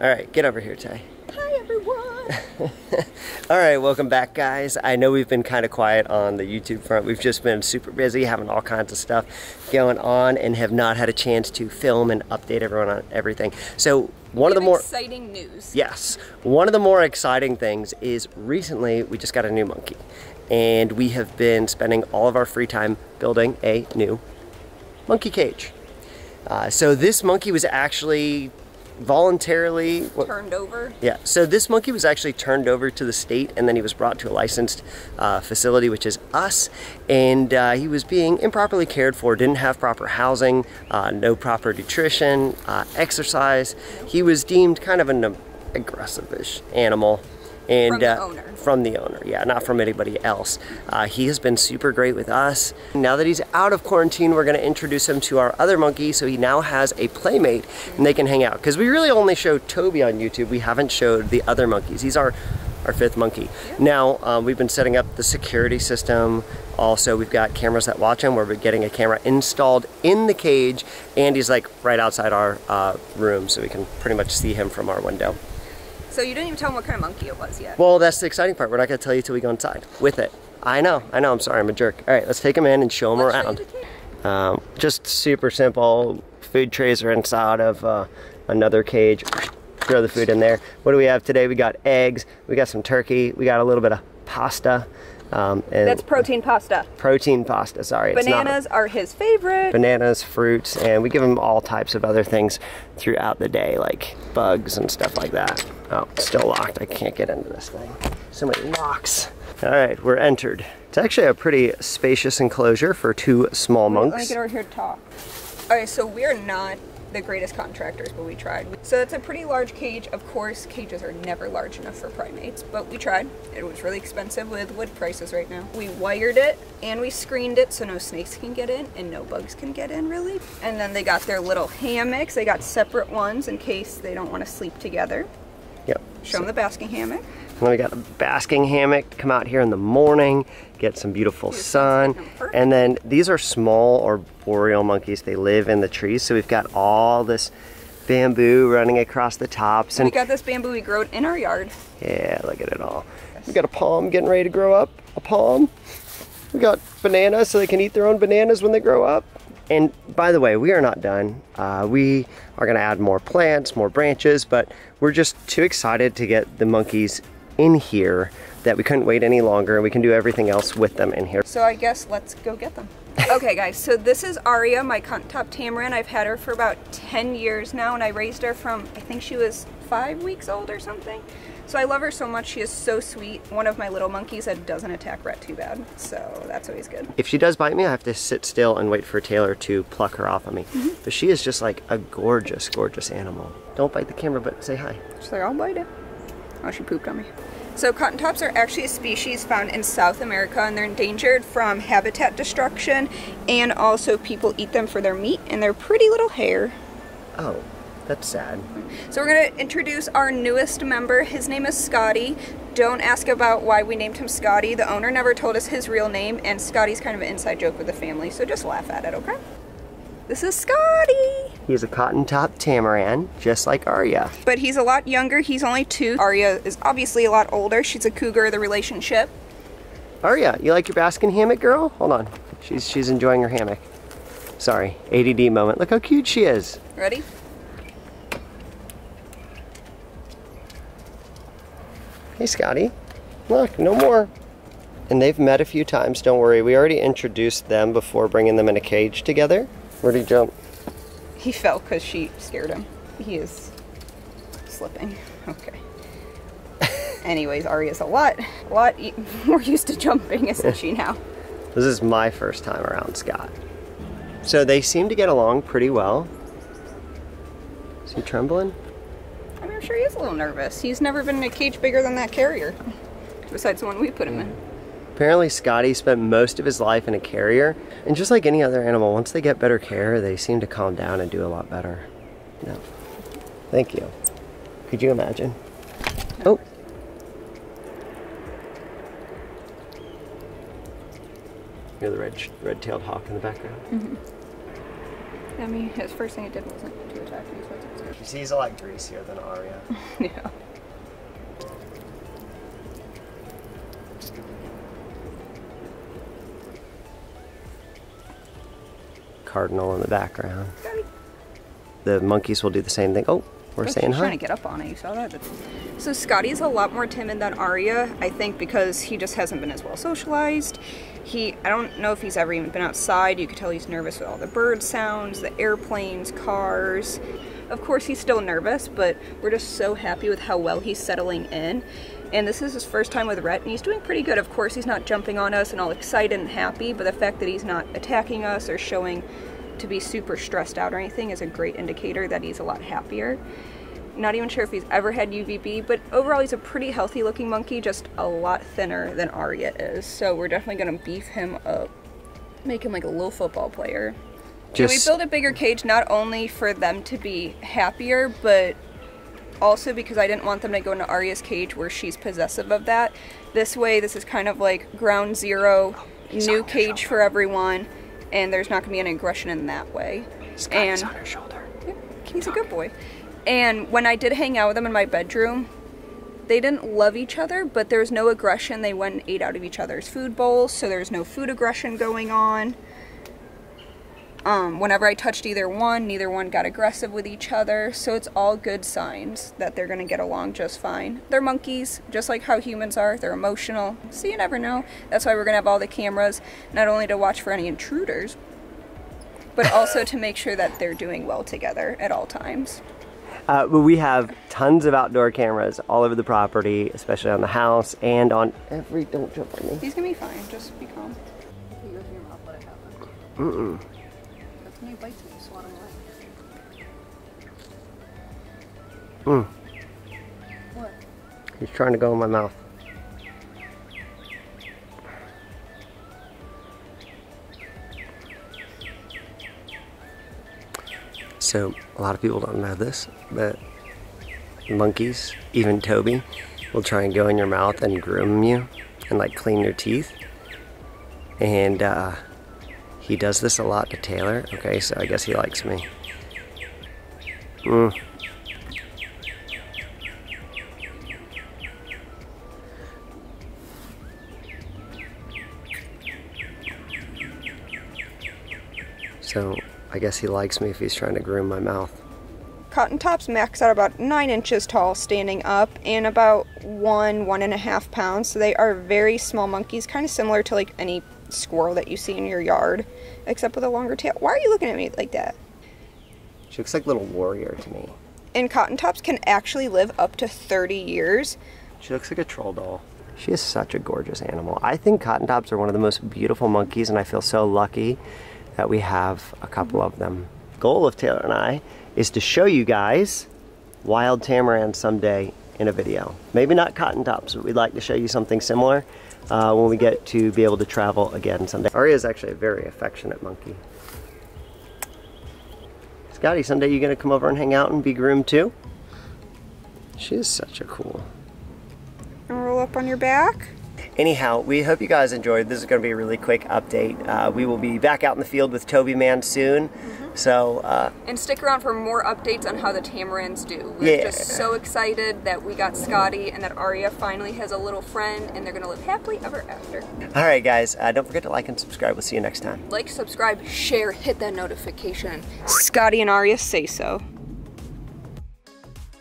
All right, get over here, Ty. Hi, everyone. All right, welcome back, guys. I know we've been kind of quiet on the YouTube front. We've just been super busy, having all kinds of stuff going on, and have not had a chance to film and update everyone on everything. So one of the more exciting news. Yes, one of the more exciting things is recently we just got a new monkey, and we have been spending all of our free time building a new monkey cage. So this monkey was actually voluntarily turned over. Yeah, so this monkey was actually turned over to the state, and then he was brought to a licensed facility, which is us, and he was being improperly cared for, didn't have proper housing, no proper nutrition, exercise. He was deemed kind of an aggressive-ish animal. And from the owner. From the owner, yeah, not from anybody else. He has been super great with us. Now that he's out of quarantine, we're gonna introduce him to our other monkey, so he now has a playmate and they can hang out. Because we really only show Toby on YouTube, we haven't showed the other monkeys. He's our fifth monkey. Yeah. Now, we've been setting up the security system. Also, we've got cameras that watch him. We're getting a camera installed in the cage, and he's like right outside our room, so we can pretty much see him from our window. So you didn't even tell him what kind of monkey it was yet. Well, that's the exciting part. We're not going to tell you till we go inside with it. I know. I'm sorry. I'm a jerk. All right, let's take him in and show him around. Just super simple. Food trays are inside of another cage. Throw the food in there. What do we have today? We got eggs. We got some turkey. We got a little bit of pasta. And that's protein pasta. Protein pasta, sorry. Bananas are his favorite. Bananas, fruits, and we give him all types of other things throughout the day, like bugs and stuff like that. Oh, it's still locked. I can't get into this thing. So many locks. All right, we're entered. It's actually a pretty spacious enclosure for two small monks. Let me get over here to talk. All right, so we're not the greatest contractors, but we tried. So that's a pretty large cage. Of course, cages are never large enough for primates, but we tried. It was really expensive with wood prices right now. We wired it and we screened it so no snakes can get in and no bugs can get in, really. And then they got their little hammocks. They got separate ones in case they don't want to sleep together. Yep. Show them the basking hammock. And then we got a basking hammock to come out here in the morning, get some beautiful sun. And then these are small arboreal monkeys. They live in the trees. So we've got all this bamboo running across the tops. And we got this bamboo we grown in our yard. Yeah, look at it all. We got a palm getting ready to grow up, a palm. We got bananas so they can eat their own bananas when they grow up. And by the way, we are not done. We are gonna add more plants, more branches, but we're just too excited to get the monkeys in here that we couldn't wait any longer, and we can do everything else with them in here. So I guess let's go get them. Okay guys, so this is Aria, my cotton top tamarin. I've had her for about 10 years now, and I raised her from, I think she was 5 weeks old or something. So I love her so much. She is so sweet. One of my little monkeys that doesn't attack Rhett too bad, so that's always good. If she does bite me, I have to sit still and wait for Taylor to pluck her off of me. But she is just like a gorgeous, gorgeous animal. Don't bite the camera, but say hi. She's like, I'll bite it. Oh, she pooped on me. So cotton tops are actually a species found in South America, and they're endangered from habitat destruction, and also people eat them for their meat and their pretty little hair. Oh, that's sad. So we're gonna introduce our newest member. His name is Scotty. Don't ask about why we named him Scotty. The owner never told us his real name, and Scotty's kind of an inside joke with the family, so just laugh at it, okay? This is Scotty. He's a cotton top tamarin, just like Aria. But he's a lot younger, he's only 2. Aria is obviously a lot older. She's a cougar of the relationship. Aria, you like your basking hammock, girl? Hold on, she's enjoying her hammock. Sorry, ADD moment. Look how cute she is. Ready? Hey Scotty, look, no more. And they've met a few times, don't worry. We already introduced them before bringing them in a cage together. Where'd he jump? He fell because she scared him. He is slipping. Okay. Anyways, Aria's a lot more used to jumping, isn't she now? This is my first time around Scott. So they seem to get along pretty well. Is he trembling? I mean, I'm sure he is a little nervous. He's never been in a cage bigger than that carrier, besides the one we put him in. Apparently Scotty spent most of his life in a carrier, and just like any other animal, once they get better care, they seem to calm down and do a lot better. No, thank you. Could you imagine? Oh. You're the red-tailed hawk in the background. I mean, his first thing he did wasn't to attack me, so it's good. She's a lot greasier than Aria. Yeah. Cardinal in the background. Scotty. The monkeys will do the same thing. Oh, we're saying hi. Trying to get up on it. You saw that. So Scotty's a lot more timid than Aria, I think, because he just hasn't been as well socialized. I don't know if he's ever even been outside. You could tell he's nervous with all the bird sounds, the airplanes, cars. Of course, he's still nervous, but we're just so happy with how well he's settling in. And this is his first time with Rhett, and he's doing pretty good. Of course, he's not jumping on us and all excited and happy, but the fact that he's not attacking us or showing to be super stressed out or anything is a great indicator that he's a lot happier. Not even sure if he's ever had UVB, but overall he's a pretty healthy looking monkey, just a lot thinner than Aria is. So we're definitely gonna beef him up, make him like a little football player. Just... And we build a bigger cage not only for them to be happier, but also because I didn't want them to go into Aria's cage where she's possessive of that. This way, this is kind of like ground zero, new cage for everyone, and there's not gonna be any aggression in that way. Scotty's on her shoulder. Yeah, he's a good boy. And when I did hang out with them in my bedroom, they didn't love each other, but there was no aggression. They went and ate out of each other's food bowls, so there's no food aggression going on. Whenever I touched either one, neither one got aggressive with each other, so it's all good signs that they're gonna get along just fine. They're monkeys, just like how humans are. They're emotional, so you never know. That's why we're gonna have all the cameras, not only to watch for any intruders, but also to make sure that they're doing well together at all times. But we have tons of outdoor cameras all over the property, especially on the house and on every... Don't jump on me. He's gonna be fine. Just be calm. You go through your mouth, let it happen. Mm-mm. That's when you bite them, you swat them away. Mm. What? He's trying to go in my mouth. So a lot of people don't know this, but monkeys, even Toby, will try and go in your mouth and groom you and like clean your teeth. And he does this a lot to Taylor. Okay, so I guess he likes me. Mm. So I guess he likes me if he's trying to groom my mouth. Cotton tops max out about 9 inches tall standing up and about 1.5 pounds. So they are very small monkeys, kind of similar to like any squirrel that you see in your yard, except with a longer tail. Why are you looking at me like that? She looks like a little warrior to me. And cotton tops can actually live up to 30 years. She looks like a troll doll. She is such a gorgeous animal. I think cotton tops are one of the most beautiful monkeys, and I feel so lucky that we have a couple of them. The goal of Taylor and I is to show you guys wild tamarin someday in a video. Maybe not cotton tops, but we'd like to show you something similar when we get to be able to travel again someday. Aria is actually a very affectionate monkey. Scotty, someday you gonna come over and hang out and be groomed too? She is such a cool. And roll up on your back. Anyhow, we hope you guys enjoyed. This is going to be a really quick update. We will be back out in the field with Toby Man soon. Mm-hmm. So, and stick around for more updates on how the tamarins do. We're just so excited that we got Scotty and that Aria finally has a little friend, and they're going to live happily ever after. All right, guys. Don't forget to like and subscribe. We'll see you next time. Like, subscribe, share, hit that notification. Scotty and Aria say so.